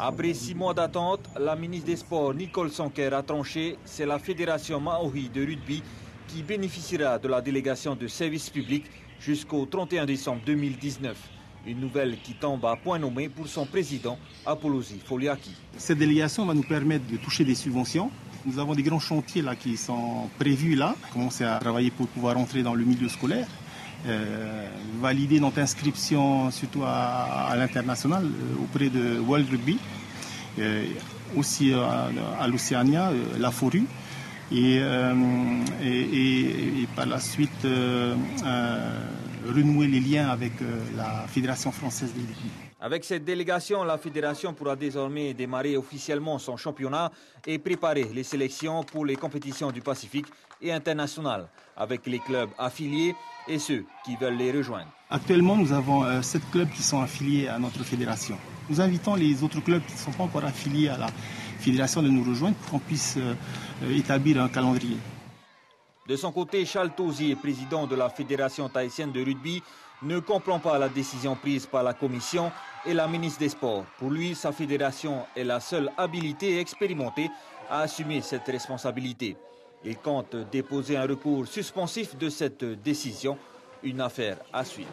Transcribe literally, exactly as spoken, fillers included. Après six mois d'attente, la ministre des Sports Nicole Sanquer a tranché. C'est la Fédération Maohi de rugby qui bénéficiera de la délégation de service public jusqu'au trente et un décembre deux mille dix-neuf. Une nouvelle qui tombe à point nommé pour son président, Apolosi Foliaki. Cette délégation va nous permettre de toucher des subventions. Nous avons des grands chantiers là qui sont prévus là. Commencer à travailler pour pouvoir entrer dans le milieu scolaire. Euh, valider notre inscription surtout à, à l'international euh, auprès de World Rugby, euh, aussi à, à l'Océania, euh, la FORU, et, euh, et, et, et par la suite euh, euh, renouer les liens avec euh, la Fédération Française de Rugby. Avec cette délégation, la Fédération pourra désormais démarrer officiellement son championnat et préparer les sélections pour les compétitions du Pacifique et internationales, avec les clubs affiliés et ceux qui veulent les rejoindre. Actuellement, nous avons euh, sept clubs qui sont affiliés à notre fédération. Nous invitons les autres clubs qui ne sont pas encore affiliés à la fédération de nous rejoindre pour qu'on puisse euh, établir un calendrier. De son côté, Charles Tauzier, président de la Fédération tahitienne de rugby, ne comprend pas la décision prise par la Commission et la ministre des Sports. Pour lui, sa fédération est la seule habilitée et expérimentée à assumer cette responsabilité. Il compte déposer un recours suspensif de cette décision, une affaire à suivre.